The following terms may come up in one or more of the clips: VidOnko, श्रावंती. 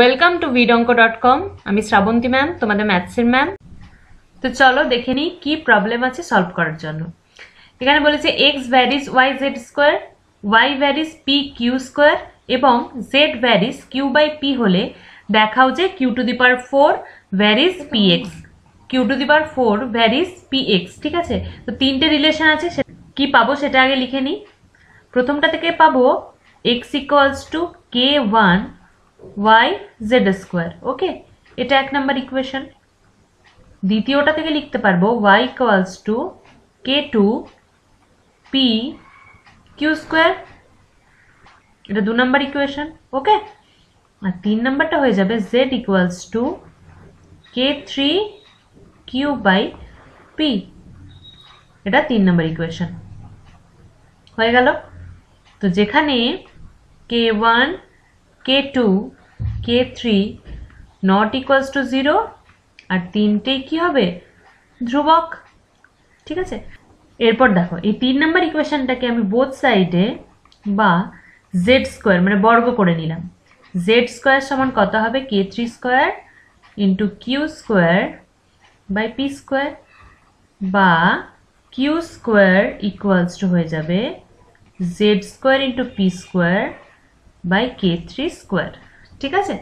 Welcome to vidonko.com आमी श्रावंती ma'am तुम्हारे मैथ्सर मैम। तो चलो देखे नहीं कि प्रॉब्लम आछे सॉल्व करार जोन्नो। एखाने बोलेछे x varies yz square, y varies pq square एबं z varies q by p होले देखाओ जे q to the power 4 varies px, q to the power 4 varies px। ठीक आछे, तो तीनटे रिलेशन आछे कि पाबो सेटा आगे लिखे नी। प्रथमटा थेके पाबो x equals to k1 y z square, okay, এটা এক নাম্বার ইকুয়েশন। দ্বিতীয়টা থেকে লিখতে পারবো y equals to k2 p q square, এটা দুই নাম্বার ইকুয়েশন, ওকে। আর তিন নাম্বারটা হয়ে যাবে z equals to k3 q by p, এটা তিন নাম্বার ইকুয়েশন হয়ে গেল। তো যেখানে k1 k2 k3 not equals to 0 আর তিনটে কি হবে ধ্রুবক। ঠিক আছে, এরপর দেখো এই তিন নাম্বার ইকুয়েশনটাকে আমি বোথ সাইডে বা z স্কয়ার মানে বর্গ করে নিলাম। z স্কয়ার সমান কত হবে k3 square into q square by p square, বা q স্কয়ার ইকুয়ালস টু হয়ে যাবে z square into p square by k3 square. ठीक है,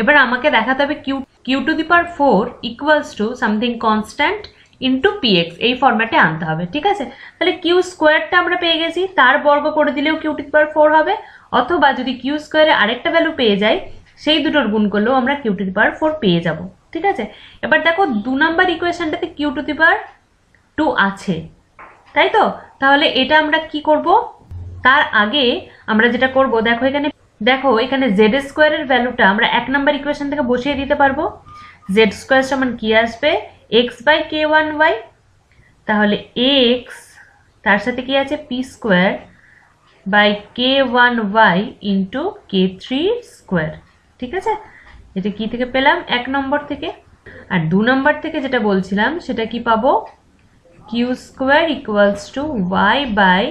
एबार आमाके देखाते हबे q q to the power 4 equals to something constant into px, এই ফরম্যাটে আনতে হবে। ঠিক আছে, তাহলে q স্কয়ারটা আমরা পেয়ে গেছি, তার বর্গ করে দিলেও q টু দি পাওয়ার 4 হবে, অথবা যদি q স্কয়ারে আরেকটা ভ্যালু পেয়ে যাই সেই দুটোর গুণ করলেও আমরা q টু দি পাওয়ার 4 পেয়ে যাব। ঠিক আছে, এবার দেখো 2 নাম্বার ইকুয়েশনটাতে q টু দি পাওয়ার 2 আছে, তাই তো? তাহলে এটা আমরা কি করব? তার আগে আমরা যেটা করব দেখো এখানে, z স্কয়ার এর ভ্যালুটা আমরা এক নাম্বার ইকুয়েশন থেকে বসিয়ে দিতে পারবো। z স্কয়ার সমান কি আসবে x বাই k1y, তাহলে x তার সাথে কি আছে p square by k1y into k3 square. ঠিক আছে, এটা কি থেকে পেলাম এক নম্বর থেকে। আর দুই নম্বর থেকে যেটা বলছিলাম সেটা কি পাবো q square equals to y by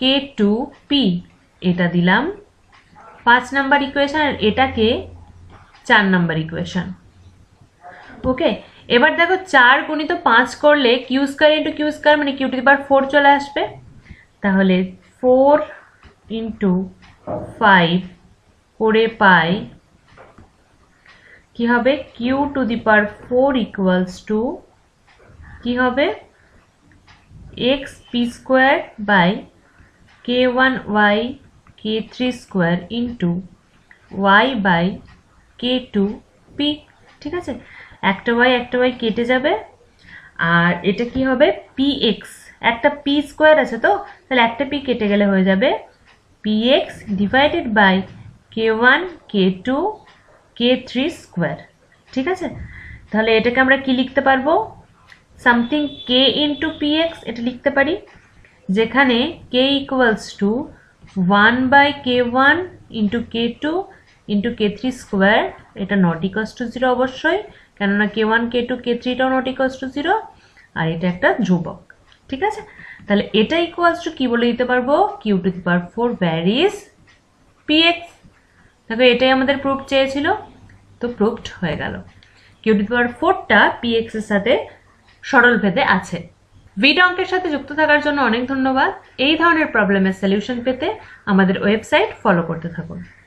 k2p, এটা দিলাম পাঁচ নাম্বার ইকুয়েশন, আর এটাকে চার নাম্বার ইকুয়েশন, ওকে। এবার দেখো 4 × 5 করলে q square into q square মানে q টু দি পাওয়ার 4 চলে আসবে, তাহলে 4 × 5 করে পাই কি হবে q to the power 4 equals to কি হবে x p square by k1y k3 square into y by k2p। ঠিক আছে, একটা y কেটে যাবে, আর এটা কি হবে px, একটা p square আছে তো, তাহলে একটা p কেটে গেলে হয়ে যাবে px divided by k1 k2 k3 square। ঠিক আছে, তাহলে এটাকে আমরা কি লিখতে পারবো something k into px, এটা লিখতে পারি যেখানে k equals to 1 by k1 into k2 into k3 square, এটা not equals to 0 অবশ্যই, কেননা k1 k2 k3 এটাও not equals to 0 আর এটা একটা ধ্রুবক। ঠিক আছে, তাহলে এটা equals to কি বলে দিতে পারবো q to the power 4 varies px। দেখো এটাই আমাদের প্রুফ চেয়েছিল, তো প্রুফড হয়ে গেল। q to the power 4 টা px এর সাথে সরলভেদে আছে। ভিডঅঙ্কের সাথে যুক্ত থাকার জন্য অনেক ধন্যবাদ। এই ধরনের প্রবলেমের সলিউশন পেতে আমাদের ওয়েবসাইট ফলো করতে থাকুন।